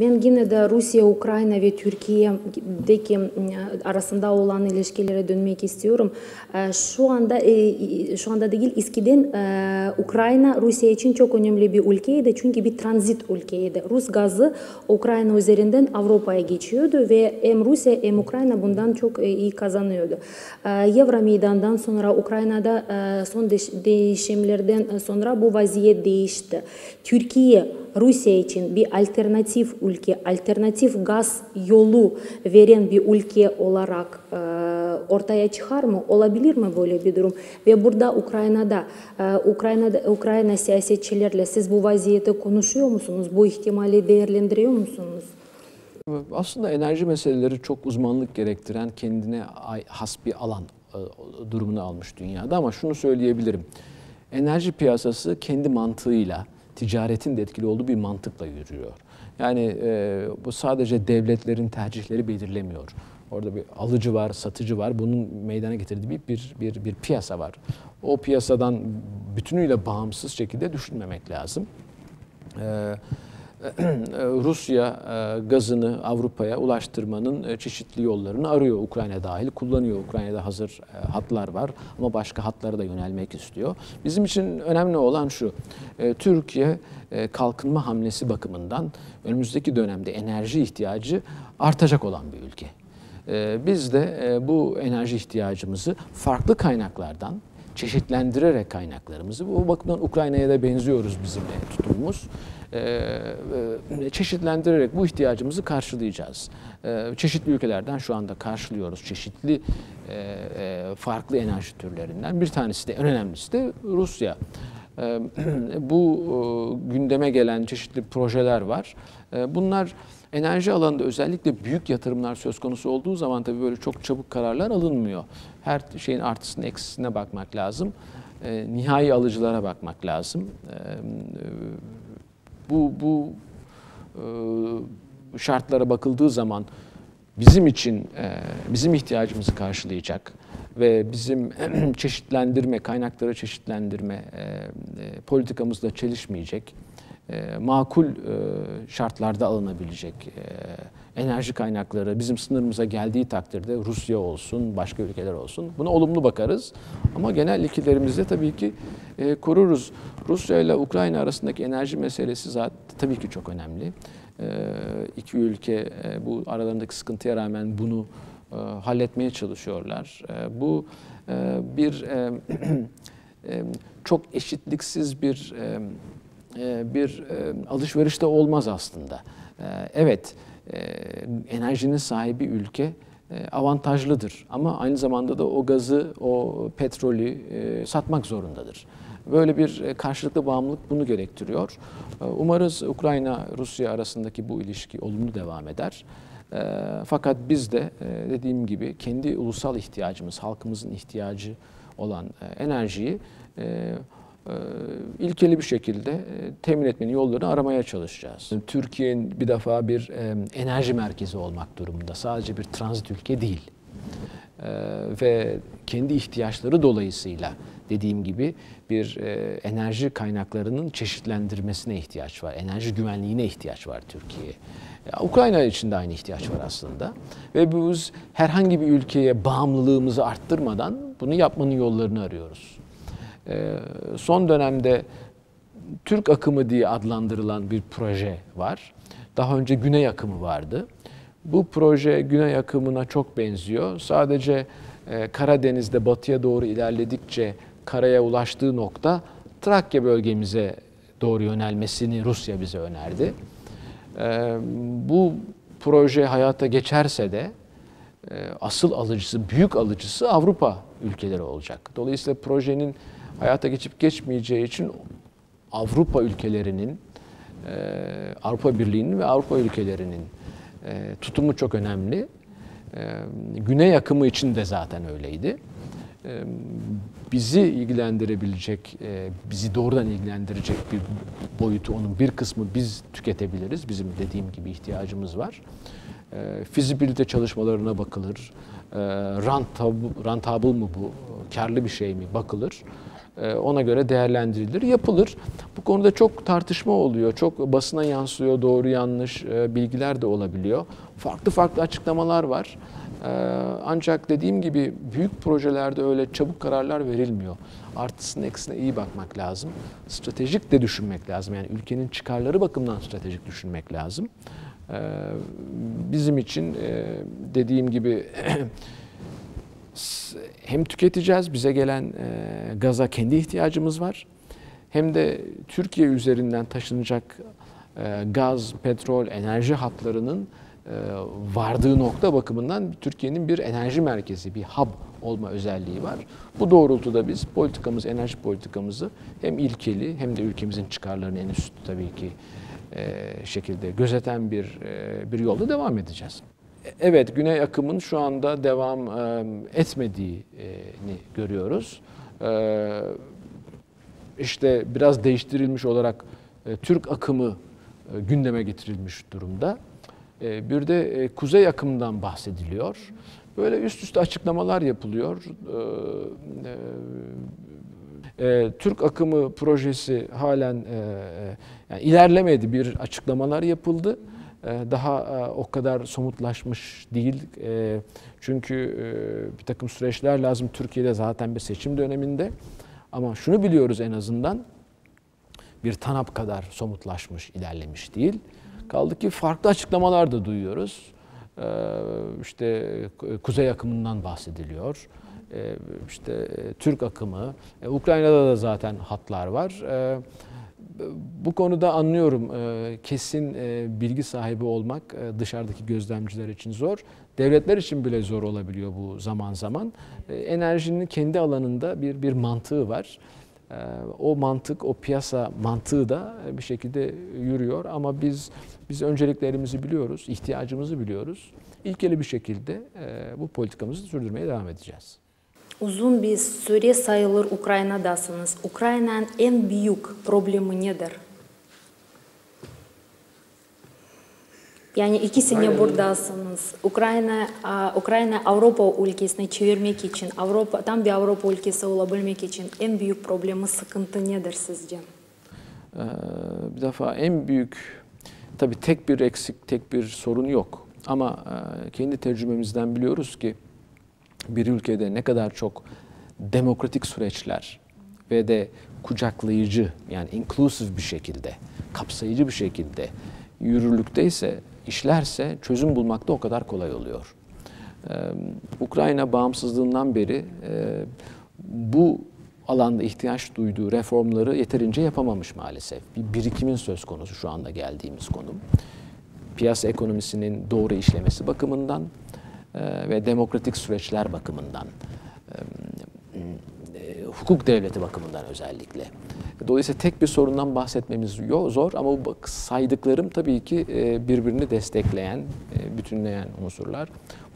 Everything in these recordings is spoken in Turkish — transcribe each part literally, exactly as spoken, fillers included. Ben yine de Rusya, Ukrayna ve Türkiye'deki arasında olan ilişkilere dönmek istiyorum. Şu anda şu anda değil, eskiden Ukrayna Rusya için çok önemli bir ülkeydi çünkü bir transit ülkeydi. Rus gazı Ukrayna üzerinden Avrupa'ya geçiyordu ve hem Rusya hem Ukrayna bundan çok iyi kazanıyordu. Euromeydan'dan sonra Ukrayna'da son değişimlerden sonra bu vaziyet değişti. Türkiye Rusya için bir alternatif ülke, alternatif gaz yolu veren bir ülke olarak e, ortaya çıkar mı? Olabilir mi böyle bir durum? Ve burada Ukrayna'da, e, Ukrayna'da Ukrayna siyasetçilerle siz bu vaziyete konuşuyor musunuz? Bu ihtimali değerlendiriyor musunuz? Aslında enerji meseleleri çok uzmanlık gerektiren, kendine has bir alan e, durumunu almış dünyada ama şunu söyleyebilirim. Enerji piyasası kendi mantığıyla, ticaretin de etkili olduğu bir mantıkla yürüyor. Yani e, bu sadece devletlerin tercihleri belirlemiyor. Orada bir alıcı var, satıcı var. Bunun meydana getirdiği bir, bir, bir, bir piyasa var. O piyasadan bütünüyle bağımsız şekilde düşünmemek lazım. E, Rusya e, gazını Avrupa'ya ulaştırmanın e, çeşitli yollarını arıyor. Ukrayna dahil kullanıyor. Ukrayna'da hazır e, hatlar var ama başka hatlara da yönelmek istiyor. Bizim için önemli olan şu, e, Türkiye e, kalkınma hamlesi bakımından önümüzdeki dönemde enerji ihtiyacı artacak olan bir ülke. E, biz de e, bu enerji ihtiyacımızı farklı kaynaklardan, çeşitlendirerek kaynaklarımızı, bu bakımdan Ukrayna'ya da benziyoruz bizim de tutumumuz. Ee, çeşitlendirerek bu ihtiyacımızı karşılayacağız. Ee, çeşitli ülkelerden şu anda karşılıyoruz. Çeşitli e, farklı enerji türlerinden bir tanesi de, en önemlisi de Rusya. Ee, bu e, gündeme gelen çeşitli projeler var. Ee, bunlar enerji alanında özellikle büyük yatırımlar söz konusu olduğu zaman tabii böyle çok çabuk kararlar alınmıyor. Her şeyin artısına, eksisine bakmak lazım. Ee, nihai alıcılara bakmak lazım. Ee, Bu, bu e, şartlara bakıldığı zaman bizim için, e, bizim ihtiyacımızı karşılayacak ve bizim çeşitlendirme, kaynakları çeşitlendirme e, e, politikamızla çelişmeyecek, e, makul e, şartlarda alınabilecek e, enerji kaynakları bizim sınırımıza geldiği takdirde Rusya olsun, başka ülkeler olsun, buna olumlu bakarız ama genel ilişkilerimizde tabii ki e, koruruz. Rusya ile Ukrayna arasındaki enerji meselesi zaten tabii ki çok önemli. E, iki ülke e, bu aralarındaki sıkıntıya rağmen bunu e, halletmeye çalışıyorlar. E, bu e, bir e, e, çok eşitliksiz bir e, bir e, alışveriş de olmaz aslında. E, evet, e, enerjinin sahibi ülke avantajlıdır ama aynı zamanda da o gazı, o petrolü e, satmak zorundadır. Böyle bir karşılıklı bağımlılık bunu gerektiriyor. Umarız Ukrayna-Rusya arasındaki bu ilişki olumlu devam eder. Fakat biz de dediğim gibi kendi ulusal ihtiyacımız, halkımızın ihtiyacı olan enerjiyi ilkeli bir şekilde temin etmenin yollarını aramaya çalışacağız. Türkiye'nin bir defa bir enerji merkezi olmak durumunda. Sadece bir transit ülke değil. Ve kendi ihtiyaçları dolayısıyla dediğim gibi bir e, enerji kaynaklarının çeşitlendirmesine ihtiyaç var. Enerji güvenliğine ihtiyaç var Türkiye'ye. Ukrayna için de aynı ihtiyaç var aslında. Ve biz herhangi bir ülkeye bağımlılığımızı arttırmadan bunu yapmanın yollarını arıyoruz. E, son dönemde Türk Akımı diye adlandırılan bir proje var. Daha önce Güney Akımı vardı. Bu proje Güney Akımı'na çok benziyor. Sadece e, Karadeniz'de batıya doğru ilerledikçe karaya ulaştığı nokta Trakya bölgemize doğru yönelmesini Rusya bize önerdi. E, bu proje hayata geçerse de e, asıl alıcısı, büyük alıcısı Avrupa ülkeleri olacak. Dolayısıyla projenin hayata geçip geçmeyeceği için Avrupa ülkelerinin, e, Avrupa Birliği'nin ve Avrupa ülkelerinin e, tutumu çok önemli. E, Güney Akımı için de zaten öyleydi. Bizi ilgilendirebilecek, bizi doğrudan ilgilendirecek bir boyutu, onun bir kısmı biz tüketebiliriz. Bizim dediğim gibi ihtiyacımız var. Fizibilite çalışmalarına bakılır. Rentable, rentable mı bu? Karlı bir şey mi? Bakılır. ona göre değerlendirilir, yapılır. Bu konuda çok tartışma oluyor, çok basına yansıyor, doğru yanlış bilgiler de olabiliyor. Farklı farklı açıklamalar var. Ancak dediğim gibi büyük projelerde öyle çabuk kararlar verilmiyor. Artısına eksisine iyi bakmak lazım. Stratejik de düşünmek lazım. Yani ülkenin çıkarları bakımından stratejik düşünmek lazım. Bizim için dediğim gibi hem tüketeceğiz, bize gelen gaza kendi ihtiyacımız var. Hem de Türkiye üzerinden taşınacak gaz, petrol, enerji hatlarının vardığı nokta bakımından Türkiye'nin bir enerji merkezi, bir hub olma özelliği var. Bu doğrultuda biz politikamız, enerji politikamızı hem ilkeli hem de ülkemizin çıkarlarını en üst tabii ki şekilde gözeten bir bir yolda devam edeceğiz. Evet, Güney Akım'ın şu anda devam etmediğini görüyoruz. İşte biraz değiştirilmiş olarak Türk Akımı gündeme getirilmiş durumda. Bir de Kuzey Akım'dan bahsediliyor. Böyle üst üste açıklamalar yapılıyor. Türk Akımı projesi halen yani ilerlemedi, bir açıklamalar yapıldı. Daha o kadar somutlaşmış değil. Çünkü bir takım süreçler lazım. Türkiye'de zaten bir seçim döneminde. Ama şunu biliyoruz en azından, bir TANAP kadar somutlaşmış, ilerlemiş değil. Kaldı ki farklı açıklamalar da duyuyoruz. İşte Kuzey Akımından bahsediliyor. İşte Türk Akımı, Ukrayna'da da zaten hatlar var. Bu konuda anlıyorum, kesin bilgi sahibi olmak dışarıdaki gözlemciler için zor. Devletler için bile zor olabiliyor bu zaman zaman. Enerjinin kendi alanında bir bir mantığı var. O mantık, o piyasa mantığı da bir şekilde yürüyor. Ama biz biz önceliklerimizi biliyoruz, ihtiyacımızı biliyoruz. İlkeli bir şekilde bu politikamızı sürdürmeye devam edeceğiz. Uzun bir süre sayılır Ukrayna'dasınız. Ukrayna'nın en büyük problemi nedir? Yani iki sene buradasınız. Ukrayna, Ukrayna Avrupa ülkesine çevirmek için, Avrupa, tam bir Avrupa ülkesi olabilmek için en büyük problemi, sıkıntı nedir sizce? Ee, bir defa en büyük, tabii tek bir eksik, tek bir sorun yok. Ama e, kendi tecrübemizden biliyoruz ki bir ülkede ne kadar çok demokratik süreçler ve de kucaklayıcı, yani inclusive bir şekilde, kapsayıcı bir şekilde yürürlükteyse, işlerse çözüm bulmak da o kadar kolay oluyor. Ee, Ukrayna bağımsızlığından beri e, bu alanda ihtiyaç duyduğu reformları yeterince yapamamış maalesef. Bir birikimin söz konusu şu anda geldiğimiz konum. Piyasa ekonomisinin doğru işlemesi bakımından e, ve demokratik süreçler bakımından, e, e, hukuk devleti bakımından özellikle. Dolayısıyla tek bir sorundan bahsetmemiz zor ama bu saydıklarım tabii ki birbirini destekleyen, bütünleyen unsurlar.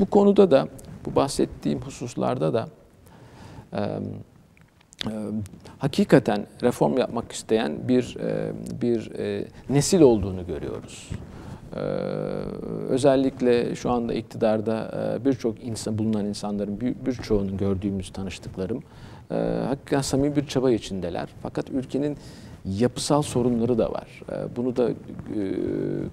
Bu konuda da, bu bahsettiğim hususlarda da e, e, hakikaten reform yapmak isteyen bir e, bir e, nesil olduğunu görüyoruz. E, özellikle şu anda iktidarda e, birçok insan, bulunan insanların birçoğunun gördüğümüz, tanıştıklarım, E, hakikaten samimi bir çaba içindeler. Fakat ülkenin yapısal sorunları da var. E, bunu da e,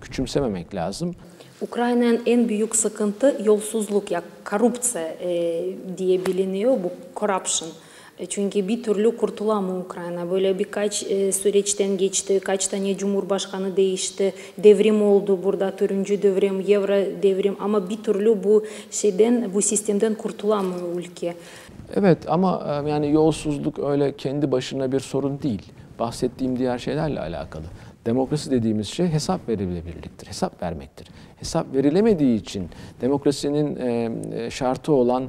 küçümsememek lazım. Ukrayna'nın en büyük sıkıntı yolsuzluk, ya korupsiya e, diye biliniyor bu, corruption. E, çünkü bir türlü kurtulamıyor Ukrayna. Böyle birkaç e, süreçten geçti, kaç tane cumhurbaşkanı değişti, devrim oldu burada, turuncu devrim, Euro devrim, ama bir türlü bu şeyden, bu sistemden kurtulamıyor ülke. Evet, ama yani yolsuzluk öyle kendi başına bir sorun değil. Bahsettiğim diğer şeylerle alakalı. Demokrasi dediğimiz şey hesap verilebilirliktir, hesap vermektir. Hesap verilemediği için, demokrasinin şartı olan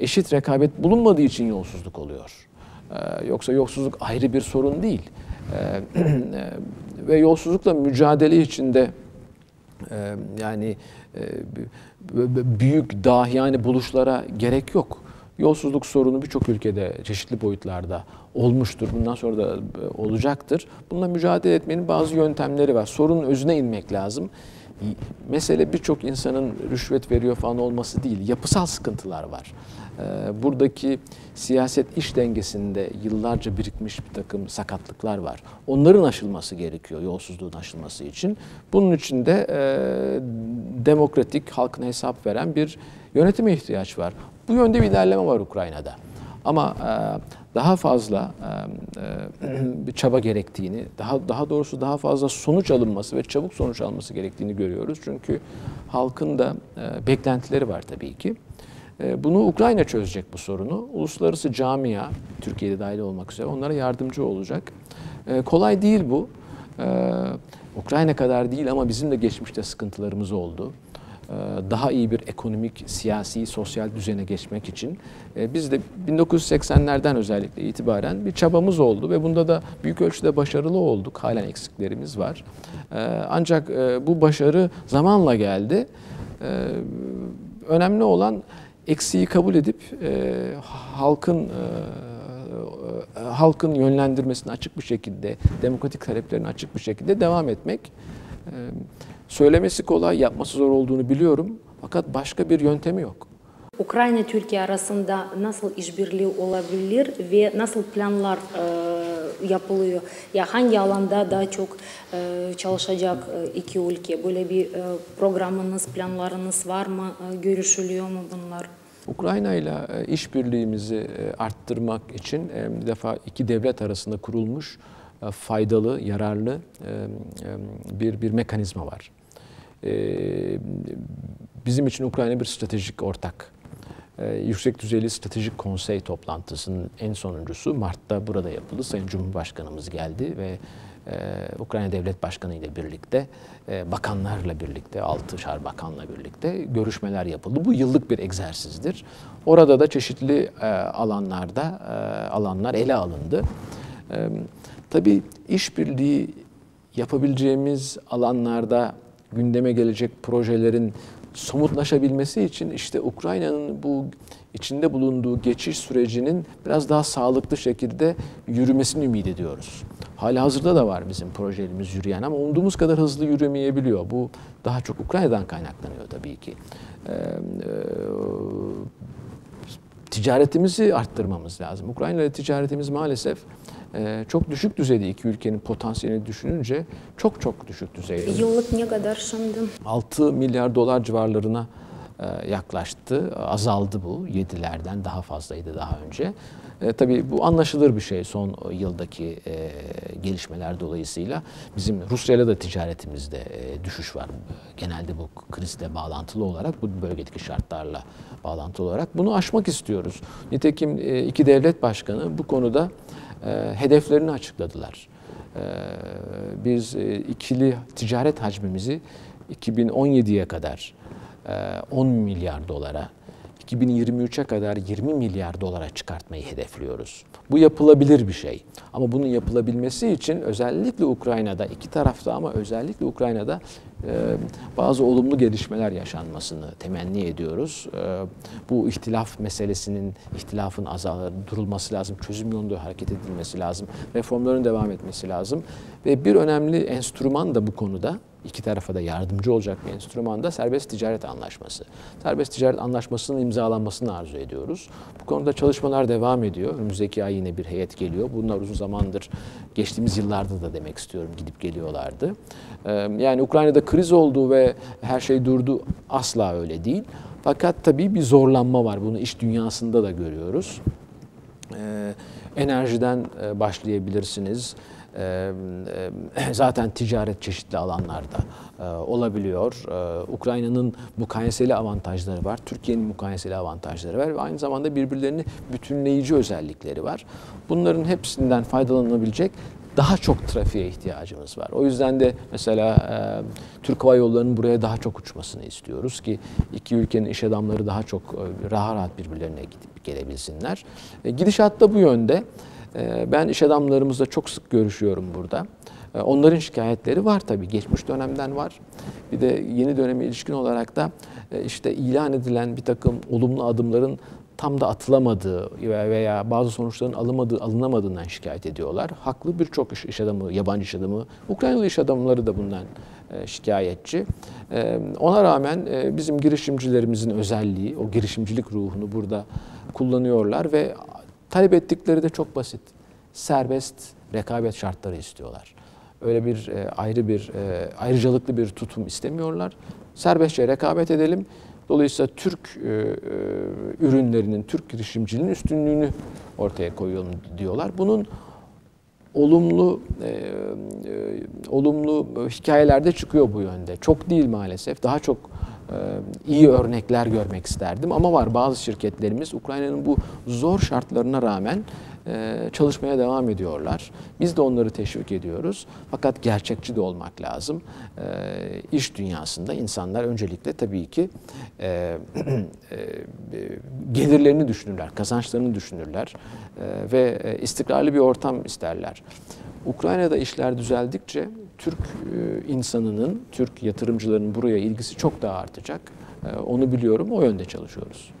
eşit rekabet bulunmadığı için yolsuzluk oluyor. Yoksa yolsuzluk ayrı bir sorun değil. Ve yolsuzlukla mücadele içinde yani büyük dahiyane buluşlara gerek yok. Yolsuzluk sorunu birçok ülkede çeşitli boyutlarda olmuştur. Bundan sonra da olacaktır. Bununla mücadele etmenin bazı yöntemleri var. Sorunun özüne inmek lazım. Mesele birçok insanın rüşvet veriyor falan olması değil. Yapısal sıkıntılar var. Buradaki siyaset iş dengesinde yıllarca birikmiş bir takım sakatlıklar var. Onların aşılması gerekiyor yolsuzluğun aşılması için. Bunun için de e, demokratik, halkına hesap veren bir yönetime ihtiyaç var. Bu yönde bir ilerleme var Ukrayna'da. Ama e, daha fazla e, bir çaba gerektiğini, daha daha doğrusu daha fazla sonuç alınması ve çabuk sonuç alması gerektiğini görüyoruz. Çünkü halkın da e, beklentileri var tabii ki. Bunu Ukrayna çözecek bu sorunu. Uluslararası camia, Türkiye'de dahil olmak üzere onlara yardımcı olacak. Kolay değil bu. Ukrayna kadar değil ama bizim de geçmişte sıkıntılarımız oldu. Daha iyi bir ekonomik, siyasi, sosyal düzene geçmek için. Biz de bin dokuz yüz seksenlerden özellikle itibaren bir çabamız oldu ve bunda da büyük ölçüde başarılı olduk. Halen eksiklerimiz var. Ancak bu başarı zamanla geldi. Önemli olan eksiği kabul edip e, halkın e, e, halkın yönlendirmesini açık bir şekilde, demokratik taleplerini açık bir şekilde devam etmek. E, söylemesi kolay, yapması zor olduğunu biliyorum. Fakat başka bir yöntemi yok. Ukrayna-Türkiye arasında nasıl işbirliği olabilir ve nasıl planlar e, yapılıyor? Ya hangi alanda daha çok e, çalışacak e, iki ülke? Böyle bir e, programınız, planlarınız var mı? E, görüşülüyor mu bunlar? Ukrayna ile işbirliğimizi arttırmak için e, bir defa iki devlet arasında kurulmuş e, faydalı, yararlı e, bir bir mekanizma var. E, Bizim için Ukrayna bir stratejik ortak. Ee, yüksek düzeyli stratejik konsey toplantısının en sonuncusu Mart'ta burada yapıldı. Sayın Cumhurbaşkanımız geldi ve e, Ukrayna Devlet Başkanı ile birlikte, e, bakanlarla birlikte, altışar bakanla birlikte görüşmeler yapıldı. Bu yıllık bir egzersizdir. Orada da çeşitli e, alanlarda e, alanlar ele alındı. E, tabii işbirliği yapabileceğimiz alanlarda gündeme gelecek projelerin somutlaşabilmesi için işte Ukrayna'nın bu içinde bulunduğu geçiş sürecinin biraz daha sağlıklı şekilde yürümesini ümit ediyoruz. Halihazırda da var bizim projelerimiz yürüyen ama umduğumuz kadar hızlı yürümeyebiliyor. Bu daha çok Ukrayna'dan kaynaklanıyor tabii ki. Ee, e, ticaretimizi arttırmamız lazım. Ukrayna ile ticaretimiz maalesef e, çok düşük düzeyde, iki ülkenin potansiyelini düşününce çok çok düşük düzeyde. Yıllık ne kadar şimdi? altı milyar dolar civarlarına e, yaklaştı. Azaldı bu. yedilerden daha fazlaydı daha önce. E, tabii bu anlaşılır bir şey son yıldaki e, gelişmeler dolayısıyla. Bizim Rusya'yla da ticaretimizde e, düşüş var. Genelde bu krizle bağlantılı olarak, bu bölgedeki şartlarla bağlantılı olarak bunu aşmak istiyoruz. Nitekim e, iki devlet başkanı bu konuda e, hedeflerini açıkladılar. E, biz e, ikili ticaret hacmimizi iki bin on yediye kadar e, on milyar dolara, iki bin yirmi üçe kadar yirmi milyar dolara çıkartmayı hedefliyoruz. Bu yapılabilir bir şey. Ama bunun yapılabilmesi için özellikle Ukrayna'da, iki tarafta ama özellikle Ukrayna'da e, bazı olumlu gelişmeler yaşanmasını temenni ediyoruz. E, bu ihtilaf meselesinin, ihtilafın azaldırılması lazım, çözüm yolunda hareket edilmesi lazım, reformların devam etmesi lazım. Ve bir önemli enstrüman da bu konuda, İki tarafa da yardımcı olacak bir enstrüman da serbest ticaret anlaşması. Serbest ticaret anlaşmasının imzalanmasını arzu ediyoruz. Bu konuda çalışmalar devam ediyor. Önümüzdeki ay yine bir heyet geliyor. Bunlar uzun zamandır, geçtiğimiz yıllarda da demek istiyorum, gidip geliyorlardı. Yani Ukrayna'da kriz oldu ve her şey durdu, asla öyle değil. Fakat tabii bir zorlanma var. Bunu iş dünyasında da görüyoruz. Enerjiden başlayabilirsiniz. Zaten ticaret çeşitli alanlarda olabiliyor. Ukrayna'nın mukayeseli avantajları var. Türkiye'nin mukayeseli avantajları var. Ve aynı zamanda birbirlerini bütünleyici özellikleri var. Bunların hepsinden faydalanabilecek daha çok trafiğe ihtiyacımız var. O yüzden de mesela e, Türk Hava Yolları'nın buraya daha çok uçmasını istiyoruz ki iki ülkenin iş adamları daha çok e, rahat rahat birbirlerine gidip gelebilsinler. E, gidişat da bu yönde. E, ben iş adamlarımızla çok sık görüşüyorum burada. E, onların şikayetleri var tabii. Geçmiş dönemden var. Bir de yeni döneme ilişkin olarak da e, işte ilan edilen bir takım olumlu adımların tam da atılamadığı veya bazı sonuçların alınamadığı, alınamadığından şikayet ediyorlar. Haklı birçok iş adamı, yabancı iş adamı, Ukraynalı iş adamları da bundan şikayetçi. Ona rağmen bizim girişimcilerimizin özelliği, o girişimcilik ruhunu burada kullanıyorlar ve talep ettikleri de çok basit. Serbest rekabet şartları istiyorlar. Öyle bir ayrı bir ayrıcalıklı bir tutum istemiyorlar. Serbestçe rekabet edelim. Dolayısıyla Türk e, ürünlerinin, Türk girişimciliğinin üstünlüğünü ortaya koyuyorum diyorlar. Bunun olumlu e, e, olumlu hikayelerde çıkıyor bu yönde. Çok değil maalesef. Daha çok e, iyi örnekler görmek isterdim. Ama var bazı şirketlerimiz Ukrayna'nın bu zor şartlarına rağmen e, çalışmaya devam ediyorlar. Biz de onları teşvik ediyoruz. Fakat gerçekçi de olmak lazım. E, iş dünyasında insanlar öncelikle tabii ki e, e, gelirlerini düşünürler, kazançlarını düşünürler e, ve istikrarlı bir ortam isterler. Ukrayna'da işler düzeldikçe Türk insanının, Türk yatırımcılarının buraya ilgisi çok daha artacak. Onu biliyorum, o yönde çalışıyoruz.